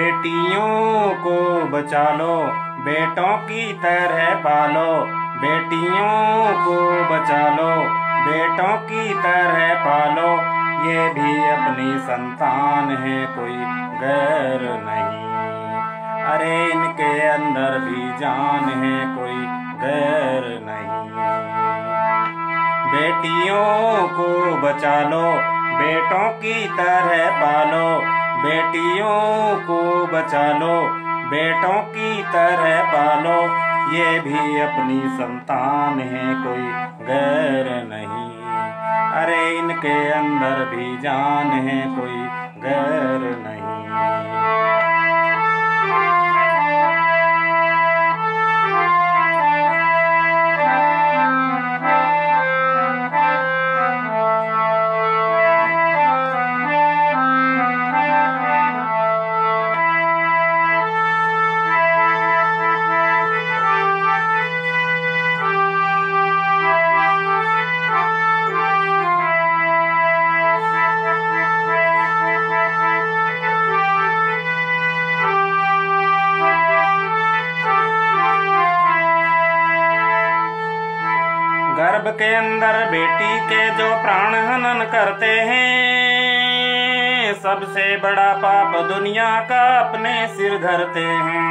बेटियों को बचा लो, बेटों की तरह पालो। बेटियों को बचा लो, बेटों की तरह पालो। ये भी अपनी संतान है, कोई गैर नहीं। अरे इनके अंदर भी जान है, कोई गैर नहीं। बेटियों को बचा लो, बेटों की तरह पालो। बेटियों को बचा लो, बेटों की तरह पालो। ये भी अपनी संतान है, कोई गैर नहीं। अरे इनके अंदर भी जान है, कोई गैर नहीं। गर्भ के अंदर बेटी के जो प्राण हनन करते हैं, सबसे बड़ा पाप दुनिया का अपने सिर धरते हैं।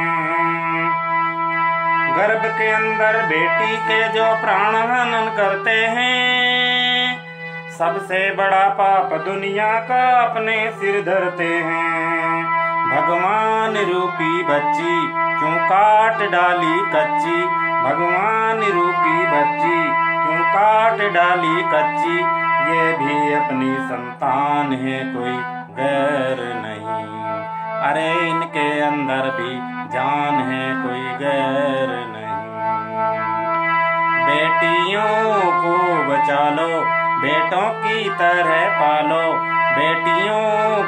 गर्भ के अंदर बेटी के जो प्राण हनन करते हैं, सबसे बड़ा पाप दुनिया का अपने सिर धरते हैं। भगवान रूपी बच्ची क्यों काट डाली कच्ची, भगवान रूपी बच्ची काट डाली कच्ची। ये भी अपनी संतान है, कोई गैर नहीं। अरे इनके अंदर भी जान है, कोई गैर नहीं। बेटियों को बचा लो, बेटों की तरह पालो। बेटियों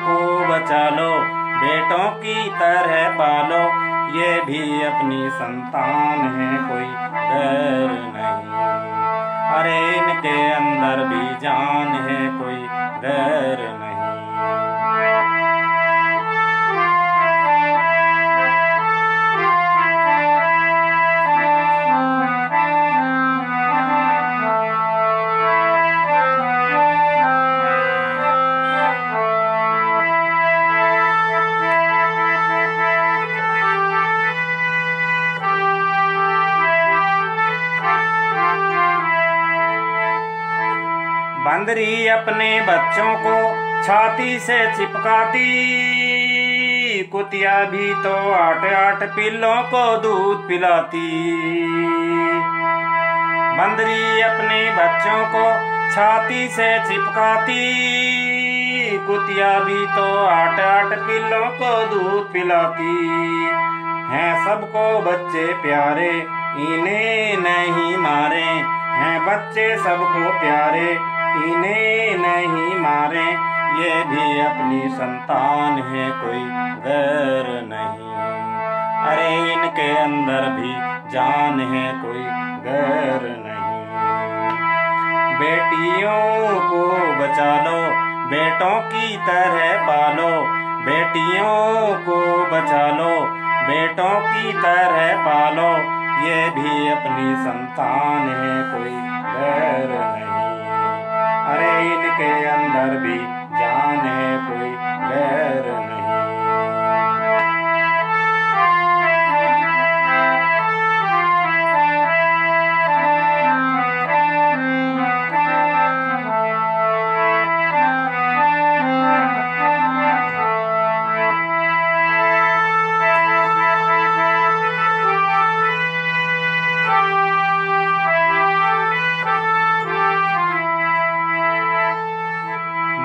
को बचा लो, बेटों की तरह पालो। ये भी अपनी संतान है, कोई गैर नहीं। अरे इनके अंदर भी जान है, कोई डर नहीं। बंदरी अपने बच्चों को छाती से चिपकाती, कुतिया भी तो 8-8 पिल्लों को दूध पिलाती। बंदरी अपने बच्चों को छाती से चिपकाती, कुतिया भी तो 8-8 पिल्लों को दूध पिलाती। हैं सबको बच्चे प्यारे, इन्हें नहीं मारे। हैं बच्चे सबको प्यारे, इन्हें नहीं मारे। ये भी अपनी संतान है, कोई गैर नहीं। अरे इनके अंदर भी जान है, कोई गैर नहीं। बेटियों को बचा लो, बेटों की तरह पालो। बेटियों को बचा लो, बेटों की तरह पालो। ये भी अपनी संतान है, कोई गैर नहीं। अरे इनके अंदर भी जान है, कोई गैर नहीं।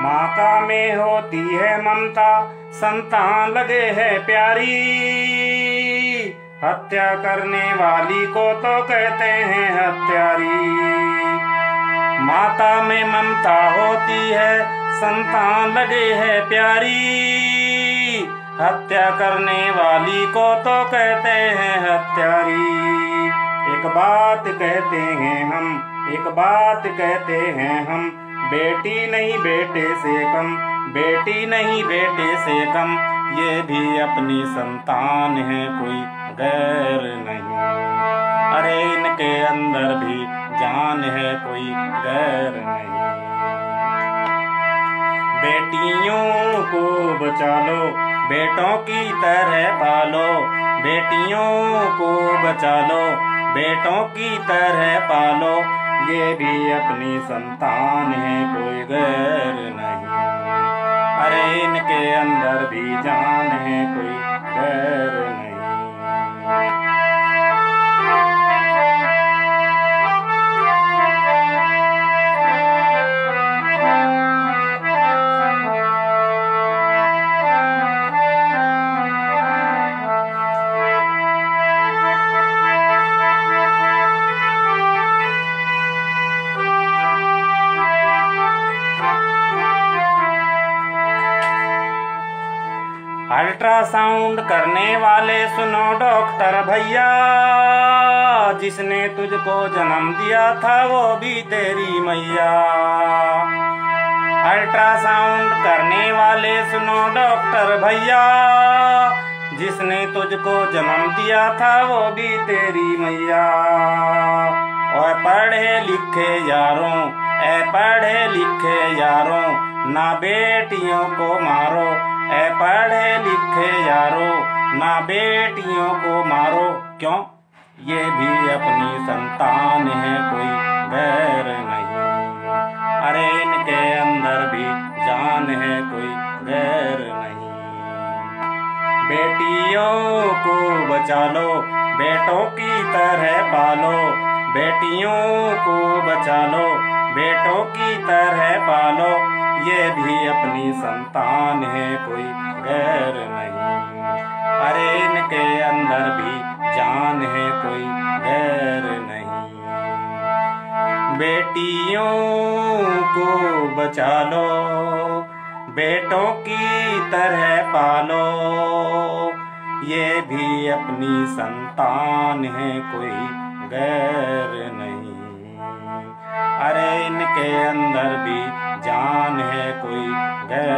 माता में होती है ममता, संतान लगे है प्यारी। हत्या करने वाली को तो कहते हैं हत्यारी। माता में ममता होती है, संतान लगे है प्यारी। हत्या करने वाली को तो कहते हैं हत्यारी। एक बात कहते हैं हम, एक बात कहते हैं हम, बेटी नहीं बेटे से कम, बेटी नहीं बेटे से कम। ये भी अपनी संतान है, कोई गैर नहीं। अरे इनके अंदर भी जान है, कोई गैर नहीं। बेटियों को बचा लो, बेटों की तरह पालो। बेटियों को बचा लो, बेटों की तरह पालो। ये भी अपनी संतान है, कोई गैर नहीं। अरे इनके अंदर भी जान है, कोई गैर नहीं। अल्ट्रासाउंड करने वाले सुनो डॉक्टर भैया, जिसने तुझको जन्म दिया था वो भी तेरी मैया। अल्ट्रासाउंड करने वाले सुनो डॉक्टर भैया, जिसने तुझको जन्म दिया था वो भी तेरी मैया। और पढ़े लिखे यारों, ऐ पढ़े लिखे यारों, ना बेटियों को मारो। ऐ पढ़े लिखे यारो, ना बेटियों को मारो। क्यों? ये भी अपनी संतान है, कोई गैर नहीं। अरे इनके अंदर भी जान है, कोई गैर नहीं। बेटियों को बचा लो, बेटों की तरह पालो। बेटियों को बचा लो, बेटों की तरह पालो। ये भी अपनी संतान है, कोई गैर नहीं। अरे इनके अंदर भी जान है, कोई गैर नहीं। बेटियों को बचा लो, बेटों की तरह पालो। ये भी अपनी संतान है, कोई गैर नहीं। अरे इनके अंदर भी जान है, कोई गैर